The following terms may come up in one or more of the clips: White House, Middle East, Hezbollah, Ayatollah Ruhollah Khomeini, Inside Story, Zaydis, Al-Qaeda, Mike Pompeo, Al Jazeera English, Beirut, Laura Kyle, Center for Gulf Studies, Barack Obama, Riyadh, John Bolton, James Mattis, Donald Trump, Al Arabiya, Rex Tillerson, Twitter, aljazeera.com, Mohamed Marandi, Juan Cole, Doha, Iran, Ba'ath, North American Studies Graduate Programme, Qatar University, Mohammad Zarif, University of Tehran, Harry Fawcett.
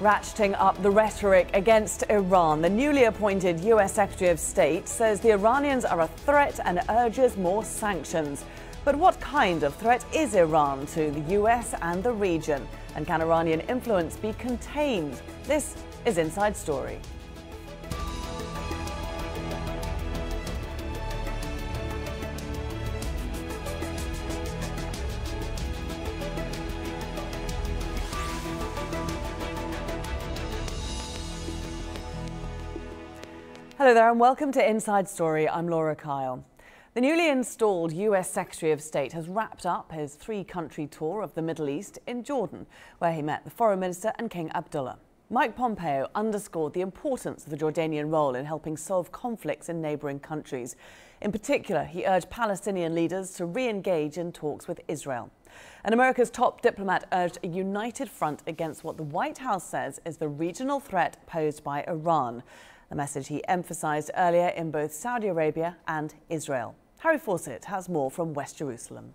Ratcheting up the rhetoric against Iran, the newly appointed U.S. Secretary of State says the Iranians are a threat and urges more sanctions. But what kind of threat is Iran to the U.S. and the region? And can Iranian influence be contained? This is Inside Story. Hello there and welcome to Inside Story. I'm Laura Kyle. The newly installed US Secretary of State has wrapped up his three-country tour of the Middle East in Jordan, where he met the Foreign Minister and King Abdullah. Mike Pompeo underscored the importance of the Jordanian role in helping solve conflicts in neighbouring countries. In particular, he urged Palestinian leaders to re-engage in talks with Israel. And America's top diplomat urged a united front against what the White House says is the regional threat posed by Iran. The message he emphasised earlier in both Saudi Arabia and Israel. Harry Fawcett has more from West Jerusalem.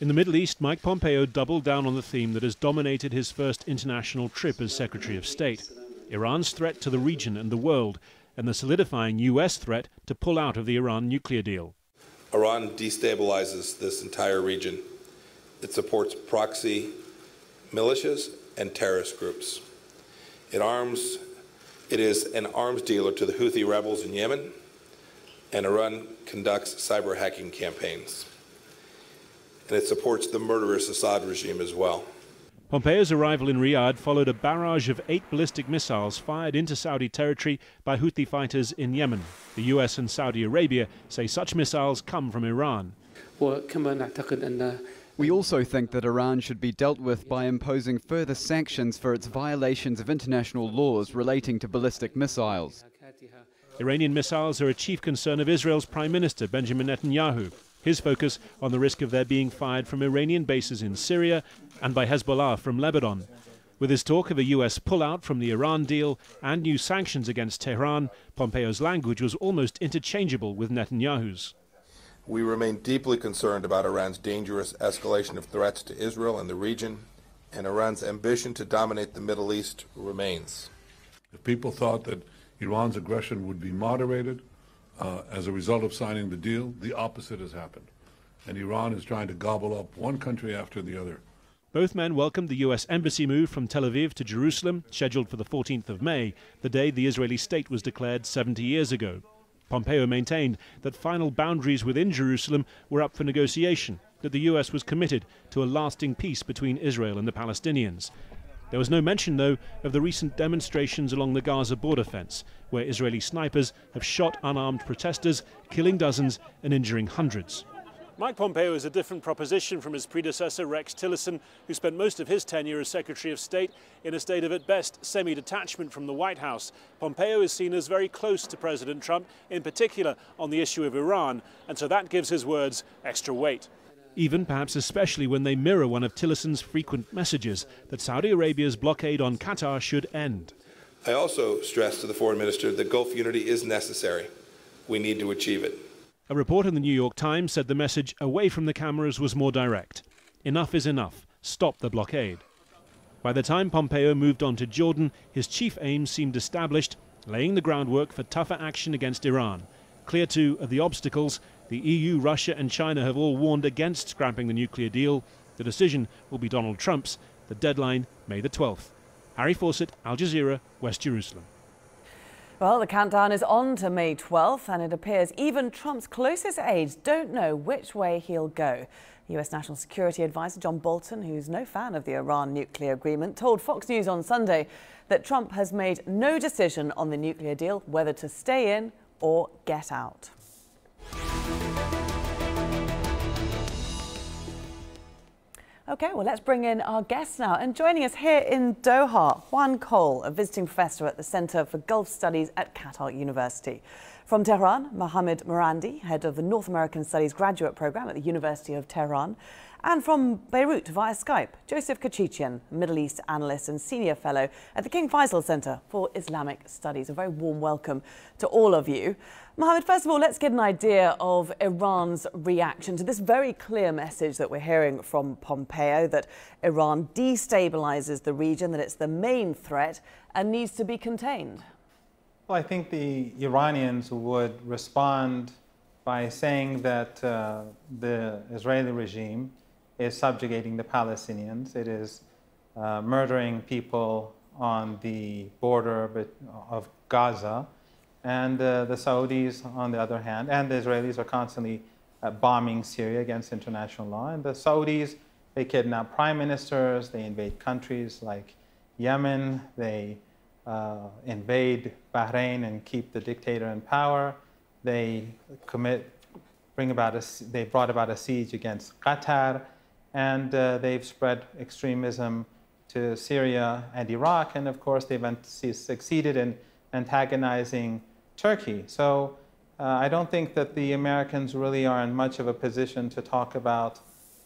In the Middle East, Mike Pompeo doubled down on the theme that has dominated his first international trip as Secretary of State: Iran's threat to the region and the world, and the solidifying US threat to pull out of the Iran nuclear deal. Iran destabilizes this entire region. It supports proxy militias and terrorist groups. It is an arms dealer to the Houthi rebels in Yemen, and Iran conducts cyber hacking campaigns. And it supports the murderous Assad regime as well. Pompeo's arrival in Riyadh followed a barrage of 8 ballistic missiles fired into Saudi territory by Houthi fighters in Yemen. The US and Saudi Arabia say such missiles come from Iran. We also think that Iran should be dealt with by imposing further sanctions for its violations of international laws relating to ballistic missiles. Iranian missiles are a chief concern of Israel's Prime Minister Benjamin Netanyahu, his focus on the risk of their being fired from Iranian bases in Syria and by Hezbollah from Lebanon. With his talk of a US pullout from the Iran deal and new sanctions against Tehran, Pompeo's language was almost interchangeable with Netanyahu's. We remain deeply concerned about Iran's dangerous escalation of threats to Israel and the region, and Iran's ambition to dominate the Middle East remains. If people thought that Iran's aggression would be moderated as a result of signing the deal, the opposite has happened, and Iran is trying to gobble up one country after the other. Both men welcomed the U.S. embassy move from Tel Aviv to Jerusalem, scheduled for the 14th of May, the day the Israeli state was declared 70 years ago. Pompeo maintained that final boundaries within Jerusalem were up for negotiation, that the US was committed to a lasting peace between Israel and the Palestinians. There was no mention, though, of the recent demonstrations along the Gaza border fence, where Israeli snipers have shot unarmed protesters, killing dozens and injuring hundreds. Mike Pompeo is a different proposition from his predecessor, Rex Tillerson, who spent most of his tenure as Secretary of State in a state of, at best, semi-detachment from the White House. Pompeo is seen as very close to President Trump, in particular on the issue of Iran, and so that gives his words extra weight. Even, perhaps especially, when they mirror one of Tillerson's frequent messages that Saudi Arabia's blockade on Qatar should end. I also stressed to the Foreign Minister that Gulf unity is necessary. We need to achieve it. A report in the New York Times said the message away from the cameras was more direct. Enough is enough. Stop the blockade. By the time Pompeo moved on to Jordan, his chief aim seemed established, laying the groundwork for tougher action against Iran. Clear, too, of the obstacles. The EU, Russia and China have all warned against scrapping the nuclear deal. The decision will be Donald Trump's. The deadline, May the 12th. Harry Fawcett, Al Jazeera, West Jerusalem. Well, the countdown is on to May 12th, and it appears even Trump's closest aides don't know which way he'll go. US National Security Advisor John Bolton, who's no fan of the Iran nuclear agreement, told Fox News on Sunday that Trump has made no decision on the nuclear deal, whether to stay in or get out. OK, well, let's bring in our guests now. And joining us here in Doha, Juan Cole, a visiting professor at the Center for Gulf Studies at Qatar University. From Tehran, Mohamed Marandi, head of the North American Studies graduate program at the University of Tehran. And from Beirut via Skype, Joseph Kechichian, Middle East analyst and senior fellow at the King Faisal Center for Islamic Studies. A very warm welcome to all of you. Mohamed, first of all, let's get an idea of Iran's reaction to this very clear message that we're hearing from Pompeo, that Iran destabilizes the region, that it's the main threat and needs to be contained. Well, I think the Iranians would respond by saying that the Israeli regime is subjugating the Palestinians. It is murdering people on the border of Gaza. And the Saudis, on the other hand, and the Israelis are constantly bombing Syria against international law. And the Saudis, they kidnap prime ministers, they invade countries like Yemen, they invade Bahrain and keep the dictator in power. They brought about a siege against Qatar, and they've spread extremism to Syria and Iraq, and of course they've succeeded in antagonizing Turkey. So I don't think that the Americans really are in much of a position to talk about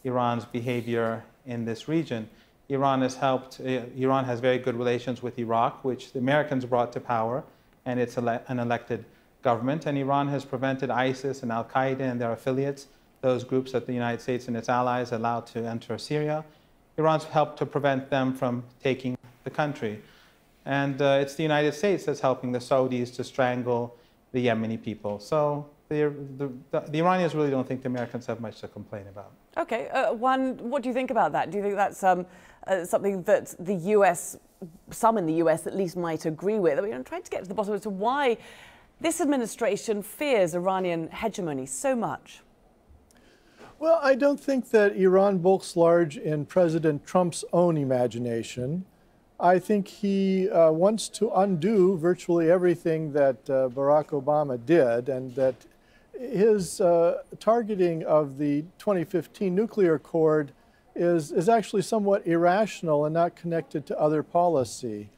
Iran's behavior in this region. Iran has very good relations with Iraq, which the Americans brought to power, and it's an elected government, and Iran has prevented ISIS and Al-Qaeda and their affiliates, those groups that the United States and its allies allowed to enter Syria. Iran's helped to prevent them from taking the country. And it's the United States that's helping the Saudis to strangle the Yemeni people. So the Iranians really don't think the Americans have much to complain about. Okay, Juan, what do you think about that? Do you think that's something that the U.S., some in the U.S. at least, might agree with? I mean, I'm trying to get to the bottom as to why this administration fears Iranian hegemony so much. Well, I don't think that Iran bulks large in President Trump's own imagination. I think he wants to undo virtually everything that Barack Obama did, and that his targeting of the 2015 nuclear accord is actually somewhat irrational and not connected to other policy.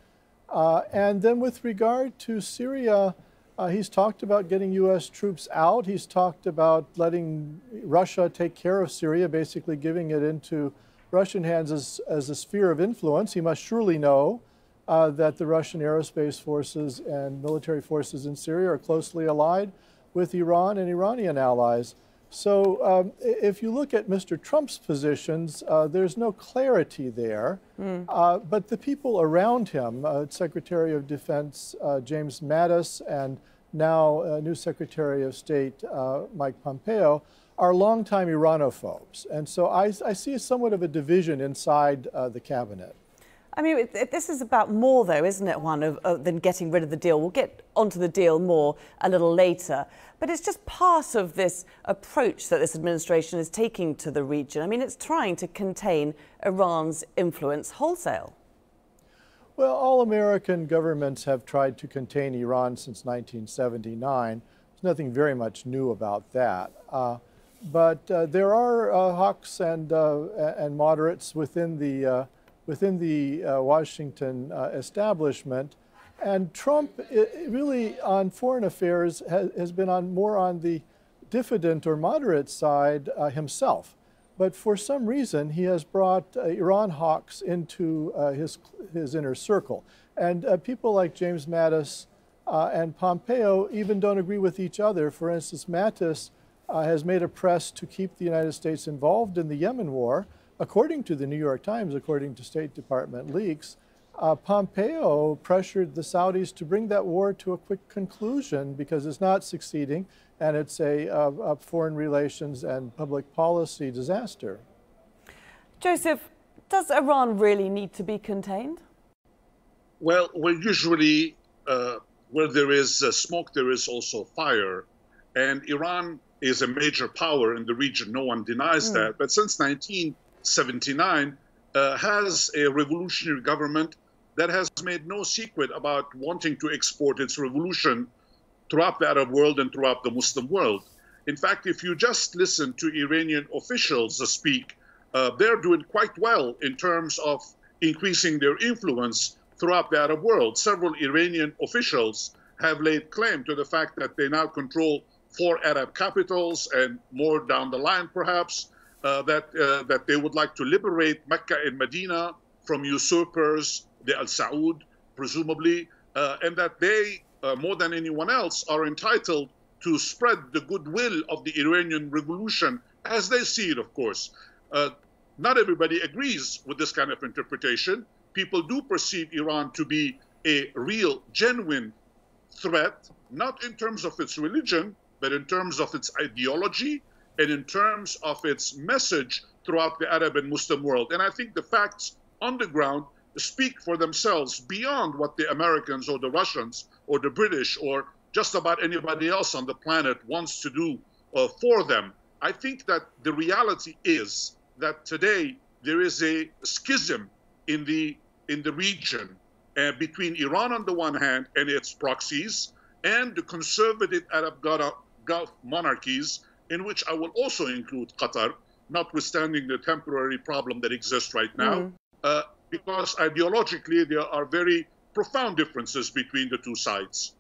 And then with regard to Syria, he's talked about getting U.S. troops out. He's talked about letting Russia take care of Syria, basically giving it into Russian hands as a sphere of influence. He must surely know that the Russian aerospace forces and military forces in Syria are closely allied with Iran and Iranian allies. So if you look at Mr. Trump's positions, there's no clarity there. But the people around him, Secretary of Defense James Mattis and now new Secretary of State Mike Pompeo, are longtime Iranophobes. And so I see somewhat of a division inside the cabinet. I mean, this is about more, though, isn't it, Juan, than getting rid of the deal? We'll get onto the deal more a little later. But it's just part of this approach that this administration is taking to the region. I mean, it's trying to contain Iran's influence wholesale. Well, all American governments have tried to contain Iran since 1979. There's nothing very much new about that. But there are hawks and moderates within the Washington establishment, and Trump really on foreign affairs has been more on the diffident or moderate side himself. But for some reason, he has brought Iran hawks into his inner circle, and people like James Mattis and Pompeo even don't agree with each other. For instance, Mattis has made a press to keep the United States involved in the Yemen war. According to the New York Times, according to State Department leaks, Pompeo pressured the Saudis to bring that war to a quick conclusion because it's not succeeding, and it's a foreign relations and public policy disaster. Joseph, does Iran really need to be contained? Well, usually where there is smoke, there is also fire, and Iran is a major power in the region. No one denies that, but since 1979 has a revolutionary government that has made no secret about wanting to export its revolution throughout the Arab world and throughout the Muslim world. In fact, if you just listen to Iranian officials speak, they're doing quite well in terms of increasing their influence throughout the Arab world. Several Iranian officials have laid claim to the fact that they now control 4 Arab capitals and more down the line, perhaps. that they would like to liberate Mecca and Medina from usurpers, the Al Saud, presumably, and that they, more than anyone else, are entitled to spread the goodwill of the Iranian revolution as they see it, of course. Not everybody agrees with this kind of interpretation. People do perceive Iran to be a real, genuine threat, not in terms of its religion, but in terms of its ideology and in terms of its message throughout the Arab and Muslim world. And I think the facts on the ground speak for themselves beyond what the Americans or the Russians or the British or just about anybody else on the planet wants to do for them. I think that the reality is that today there is a schism in the region between Iran on the one hand and its proxies and the conservative Arab Gulf monarchies, in which I will also include Qatar, notwithstanding the temporary problem that exists right now, because ideologically there are very profound differences between the two sides.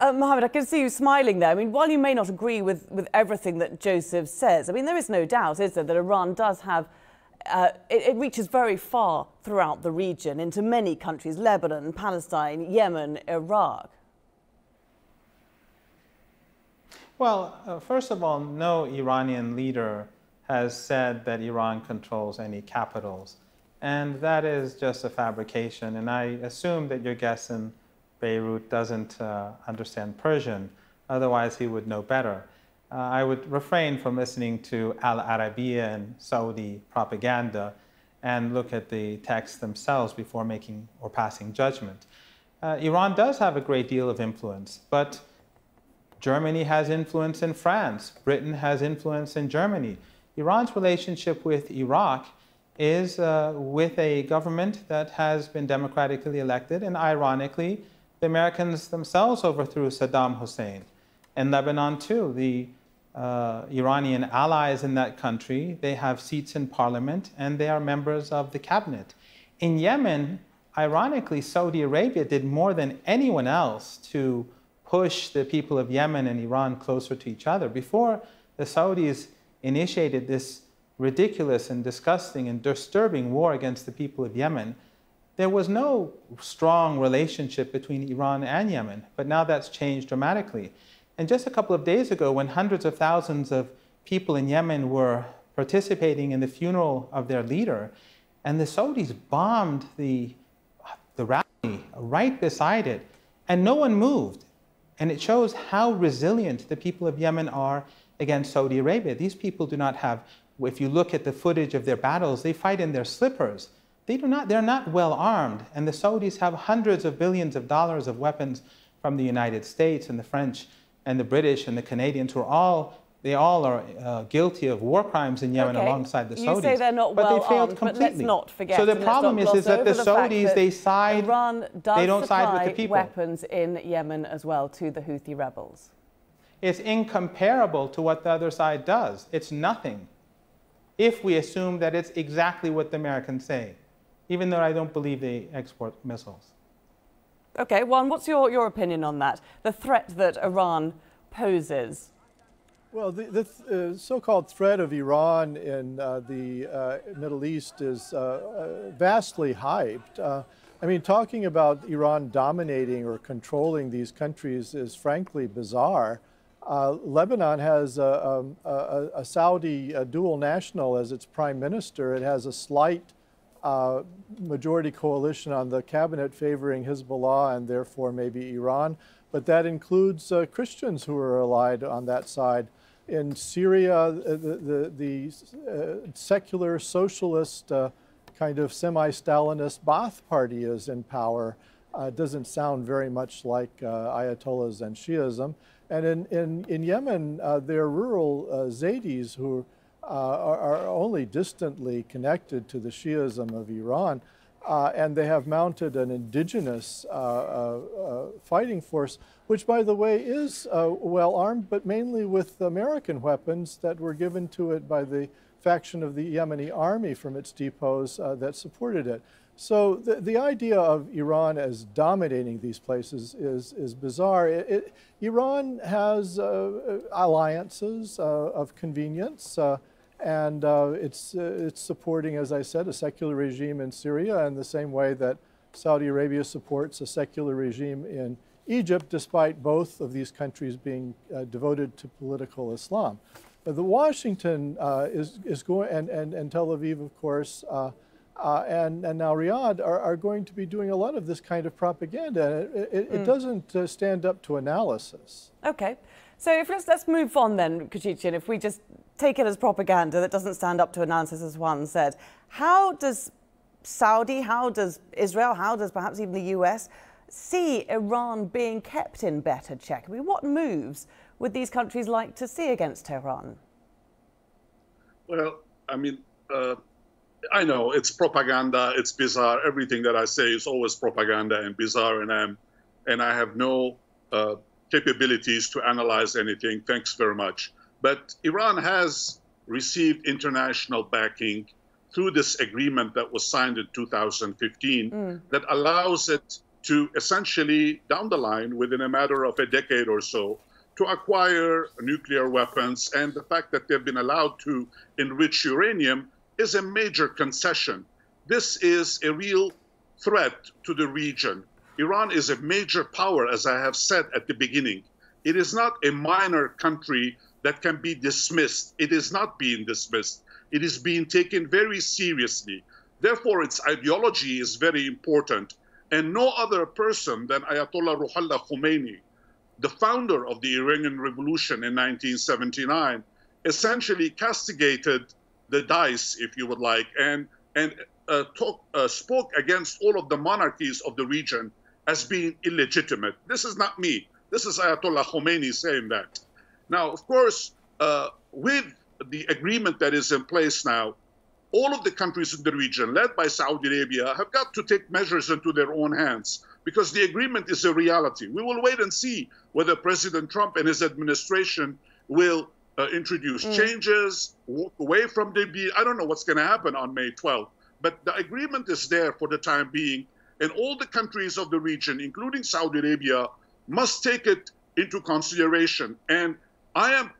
Mohamed, I can see you smiling there. I mean, while you may not agree with everything that Joseph says, I mean, there is no doubt, is there, that Iran does have... it reaches very far throughout the region, into many countries, Lebanon, Palestine, Yemen, Iraq. Well, first of all, no Iranian leader has said that Iran controls any capitals. And that is just a fabrication. And I assume that your guess in Beirut doesn't understand Persian, otherwise he would know better. I would refrain from listening to Al Arabiya and Saudi propaganda and look at the texts themselves before making or passing judgment. Iran does have a great deal of influence, but Germany has influence in France. Britain has influence in Germany. Iran's relationship with Iraq is with a government that has been democratically elected, and ironically, the Americans themselves overthrew Saddam Hussein. And Lebanon, too, the Iranian allies in that country, they have seats in parliament and they are members of the cabinet. In Yemen, ironically, Saudi Arabia did more than anyone else to push the people of Yemen and Iran closer to each other. Before the Saudis initiated this ridiculous and disgusting and disturbing war against the people of Yemen, there was no strong relationship between Iran and Yemen, but now that's changed dramatically. And just a couple of days ago, when hundreds of thousands of people in Yemen were participating in the funeral of their leader, and the Saudis bombed the rally right beside it, and no one moved. And it shows how resilient the people of Yemen are against Saudi Arabia. These people do not have, if you look at the footage of their battles, they fight in their slippers. They're not well armed, and the Saudis have hundreds of billions of dollars of weapons from the United States and the French and the British and the Canadians, who are all are guilty of war crimes in Yemen alongside the Saudis. You say they're not well armed, but they failed completely. But let's not forget. So the problem is that the Saudis, they don't side with the people. Iran does supply weapons in Yemen as well to the Houthi rebels. It's incomparable to what the other side does. It's nothing, if we assume that it's exactly what the Americans say, even though I don't believe they export missiles. Okay, Juan, what's your opinion on that, the threat that Iran poses? Well, the so-called threat of Iran in the Middle East is vastly hyped. I mean, talking about Iran dominating or controlling these countries is frankly bizarre. Lebanon has a Saudi dual national as its prime minister. It has a slight majority coalition on the cabinet favoring Hezbollah and therefore maybe Iran, but that includes Christians who are allied on that side. In Syria, the secular socialist kind of semi-Stalinist Ba'ath party is in power. Doesn't sound very much like Ayatollahs and Shiism. And in Yemen, there are rural Zaydis who are only distantly connected to the Shiism of Iran, and they have mounted an indigenous fighting force, which, by the way, is well armed, but mainly with American weapons that were given to it by the faction of the Yemeni army from its depots that supported it. So the idea of Iran as dominating these places is bizarre. Iran has alliances of convenience And it's supporting, as I said, a secular regime in Syria in the same way that Saudi Arabia supports a secular regime in Egypt, despite both of these countries being devoted to political Islam. But the Washington is going, and Tel Aviv, of course, and now Riyadh are going to be doing a lot of this kind of propaganda. It doesn't stand up to analysis. Okay. So if let's move on then, Kechichian, if we just take it as propaganda that doesn't stand up to analysis, as Juan said, how does Saudi, how does Israel, how does perhaps even the US see Iran being kept in better check? I mean, what moves would these countries like to see against Tehran? Well, I mean, I know it's propaganda, it's bizarre. Everything that I say is always propaganda and bizarre, and I have no capabilities to analyze anything. Thanks very much. But Iran has received international backing through this agreement that was signed in 2015 that allows it to essentially, down the line, within a matter of a decade or so, to acquire nuclear weapons. And the fact that they've been allowed to enrich uranium is a major concession. This is a real threat to the region. Iran is a major power, as I have said at the beginning. It is not a minor country that can be dismissed. It is not being dismissed. It is being taken very seriously. Therefore, its ideology is very important. And no other person than Ayatollah Ruhollah Khomeini, the founder of the Iranian Revolution in 1979, essentially castigated the dice, if you would like, and spoke against all of the monarchies of the region as being illegitimate. This is not me. This is Ayatollah Khomeini saying that. Now, of course, with the agreement that is in place now, all of the countries in the region, led by Saudi Arabia, have got to take measures into their own hands because the agreement is a reality. We will wait and see whether President Trump and his administration will introduce changes, walk away from the deal. I don't know what's going to happen on May 12th, but the agreement is there for the time being, and all the countries of the region, including Saudi Arabia, must take it into consideration. And I am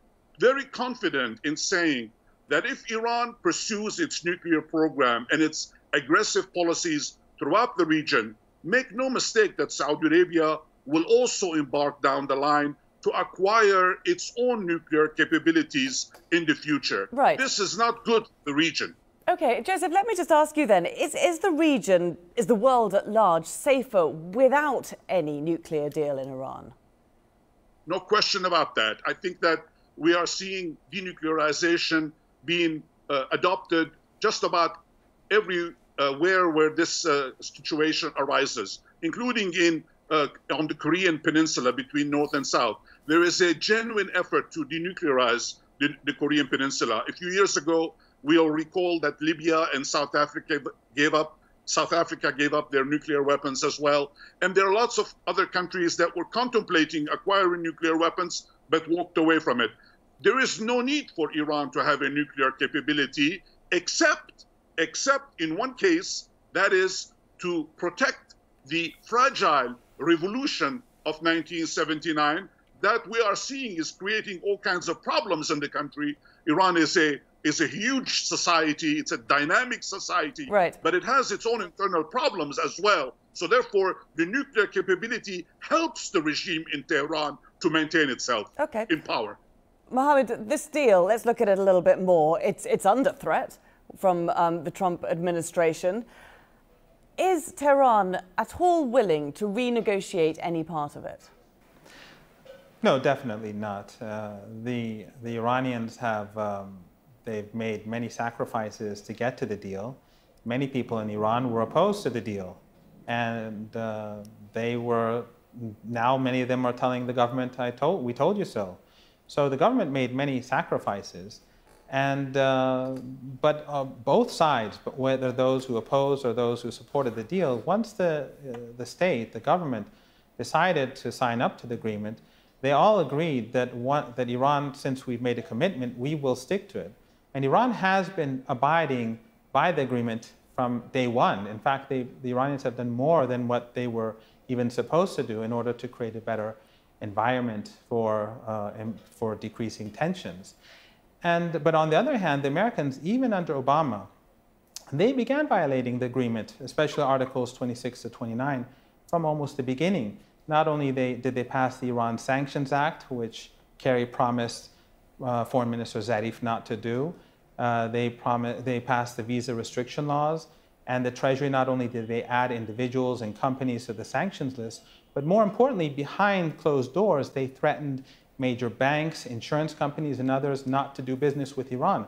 very confident in saying that if Iran pursues its nuclear program and its aggressive policies throughout the region, make no mistake that Saudi Arabia will also embark down the line to acquire its own nuclear capabilities in the future. Right. This is not good for the region. Okay, Joseph, let me just ask you then, is the region, is the world at large safer without any nuclear deal in Iran? No question about that. I think that we are seeing denuclearization being adopted just about everywhere where this situation arises, including in on the Korean peninsula between north and south. There is a genuine effort to denuclearize the Korean peninsula. A few years ago, we'll recall that Libya and South Africa gave up their nuclear weapons as well. And there are lots of other countries that were contemplating acquiring nuclear weapons but walked away from it. There is no need for Iran to have a nuclear capability, except in one case, that is to protect the fragile revolution of 1979 that we are seeing is creating all kinds of problems in the country. Iran is a huge society, it's a dynamic society, right, but it has its own internal problems as well. So therefore, the nuclear capability helps the regime in Tehran to maintain itself in power. Mohamed, this deal, let's look at it a little bit more. It's under threat from the Trump administration. Is Tehran at all willing to renegotiate any part of it? No, definitely not. The Iranians have they've made many sacrifices to get to the deal. Many people in Iran were opposed to the deal, and they were, now many of them are telling the government, we told you so. So the government made many sacrifices, and but both sides, but whether those who opposed or those who supported the deal, once the state, the government, decided to sign up to the agreement, they all agreed that that Iran, since we've made a commitment, we will stick to it. And Iran has been abiding by the agreement from day one. In fact, the Iranians have done more than what they were even supposed to do in order to create a better environment for decreasing tensions. But on the other hand, the Americans, even under Obama, they began violating the agreement, especially Articles 26 to 29, from almost the beginning. Not only did they pass the Iran Sanctions Act, which Kerry promised Foreign Minister Zarif not to do, they passed the visa restriction laws, and the Treasury, not only did they add individuals and companies to the sanctions list, but more importantly, behind closed doors, they threatened major banks, insurance companies, and others not to do business with Iran.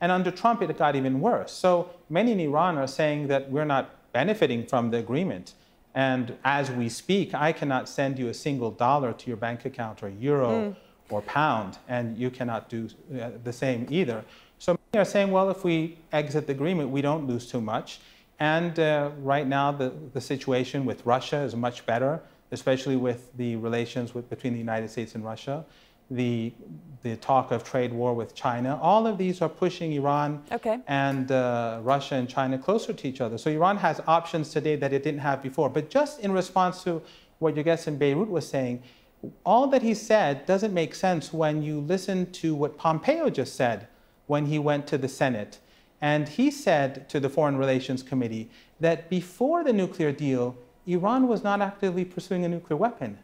And under Trump, it got even worse. So many in Iran are saying that we're not benefiting from the agreement. And as we speak, I cannot send you a single dollar to your bank account or euro or pound, and you cannot do the same either. So many are saying, well, if we exit the agreement, we don't lose too much. And right now, the situation with Russia is much better, especially with the relations between the United States and Russia, the talk of trade war with China. All of these are pushing Iran and Russia and China closer to each other. So Iran has options today that it didn't have before. But just in response to what your guest in Beirut was saying, all that he said doesn't make sense when you listen to what Pompeo just said when he went to the Senate. And he said to the Foreign Relations Committee that before the nuclear deal, Iran was not actively pursuing a nuclear weapon.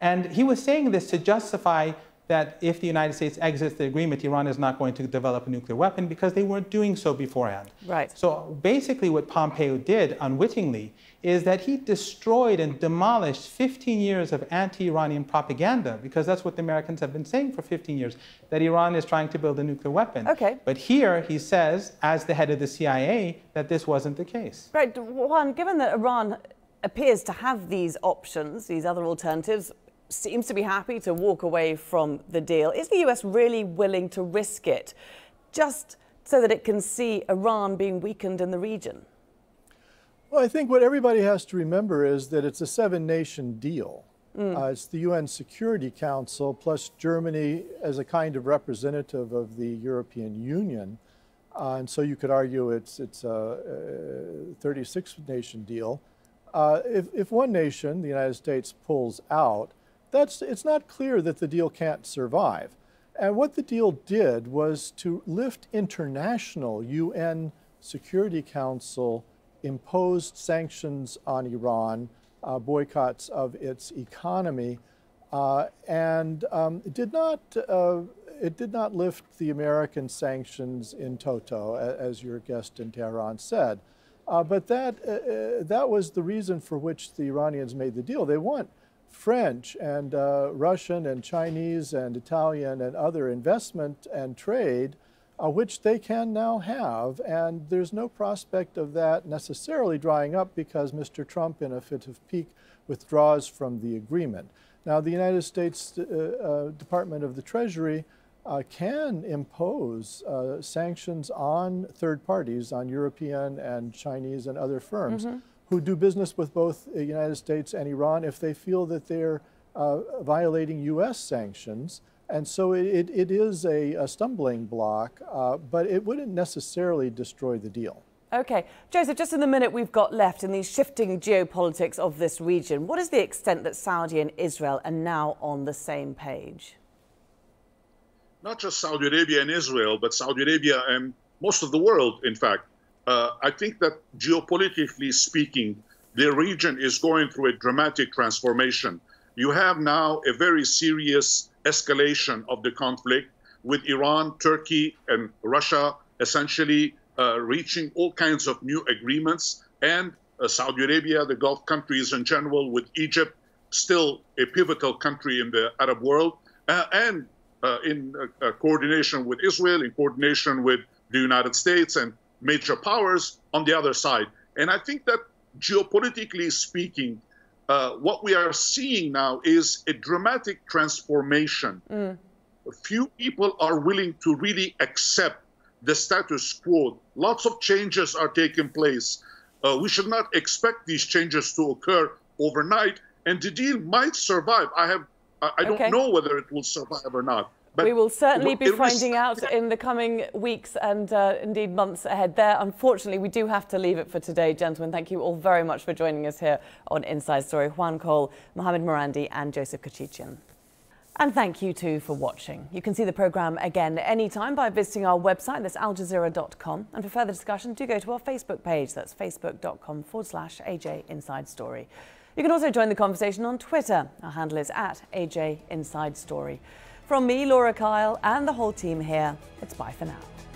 And he was saying this to justify that if the United States exits the agreement, Iran is not going to develop a nuclear weapon because they weren't doing so beforehand. Right. So basically what Pompeo did unwittingly is that he destroyed and demolished 15 years of anti-Iranian propaganda, because that's what the Americans have been saying for 15 years, that Iran is trying to build a nuclear weapon. But here he says, as the head of the CIA, that this wasn't the case. Right. Juan, given that Iran appears to have these options, these other alternatives, seems to be happy to walk away from the deal. Is the US really willing to risk it just so that it can see Iran being weakened in the region? Well, I think what everybody has to remember is that it's a seven-nation deal. It's the UN Security Council plus Germany as a kind of representative of the European Union. And so you could argue it's a 36-nation deal. If one nation, the United States, pulls out, it's not clear that the deal can't survive. And what the deal did was to lift international UN Security Council imposed sanctions on Iran, boycotts of its economy, and it did not lift the American sanctions in toto, as your guest in Tehran said. But that was the reason for which the Iranians made the deal. They want French and Russian and Chinese and Italian and other investment and trade, which they can now have. And there's no prospect of that necessarily drying up because Mr. Trump, in a fit of pique, withdraws from the agreement. Now, the United States Department of the Treasury can impose sanctions on third parties, on European and Chinese and other firms who do business with both the United States and Iran if they feel that they're violating U.S. sanctions. And so it is a stumbling block, but it wouldn't necessarily destroy the deal. Okay. Joseph, just in the minute we've got left in the shifting geopolitics of this region, what is the extent that Saudi and Israel are now on the same page? Not just Saudi Arabia and Israel, but Saudi Arabia and most of the world, in fact. I think that geopolitically speaking, the region is going through a dramatic transformation. You have now a very serious escalation of the conflict with Iran, Turkey, and Russia essentially reaching all kinds of new agreements, and Saudi Arabia, the Gulf countries in general, with Egypt, still a pivotal country in the Arab world, and in coordination with Israel, in coordination with the United States and major powers on the other side. And I think that geopolitically speaking, what we are seeing now is a dramatic transformation. Few people are willing to really accept the status quo. Lots of changes are taking place. We should not expect these changes to occur overnight, and the deal might survive. I don't know whether it will survive or not. But we will certainly be finding out in the coming weeks and indeed months ahead there. Unfortunately, we do have to leave it for today, gentlemen. Thank you all very much for joining us here on Inside Story. Juan Cole, Mohamed Marandi and Joseph Kechichian. And thank you too for watching. You can see the programme again anytime by visiting our website, that's aljazeera.com. And for further discussion, do go to our Facebook page, that's facebook.com/AJ Inside Story. You can also join the conversation on Twitter. Our handle is @AJ Inside Story. From me, Laura Kyle, and the whole team here, it's bye for now.